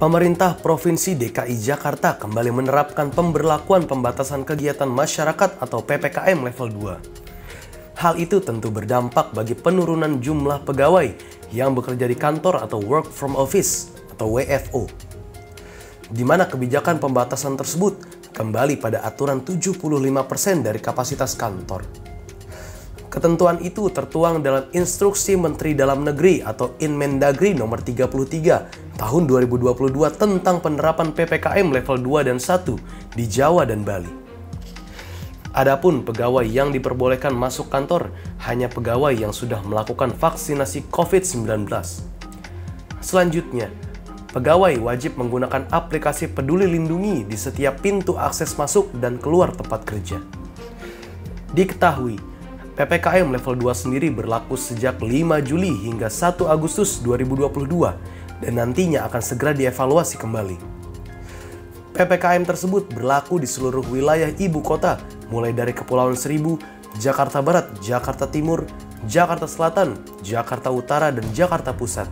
Pemerintah Provinsi DKI Jakarta kembali menerapkan pemberlakuan pembatasan kegiatan masyarakat atau PPKM level 2. Hal itu tentu berdampak bagi penurunan jumlah pegawai yang bekerja di kantor atau work from office atau WFO. Di mana kebijakan pembatasan tersebut kembali pada aturan 75% dari kapasitas kantor. Ketentuan itu tertuang dalam Instruksi Menteri Dalam Negeri atau Inmendagri nomor 33 tahun 2022 tentang penerapan PPKM level 2 dan 1 di Jawa dan Bali. Adapun pegawai yang diperbolehkan masuk kantor hanya pegawai yang sudah melakukan vaksinasi COVID-19. Selanjutnya, pegawai wajib menggunakan aplikasi Peduli Lindungi di setiap pintu akses masuk dan keluar tempat kerja. Diketahui, PPKM level 2 sendiri berlaku sejak 5 Juli hingga 1 Agustus 2022. Dan nantinya akan segera dievaluasi kembali. PPKM tersebut berlaku di seluruh wilayah ibu kota, mulai dari Kepulauan Seribu, Jakarta Barat, Jakarta Timur, Jakarta Selatan, Jakarta Utara, dan Jakarta Pusat.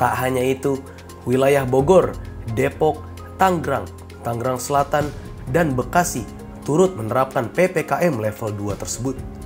Tak hanya itu, wilayah Bogor, Depok, Tangerang, Tangerang Selatan, dan Bekasi turut menerapkan PPKM level 2 tersebut.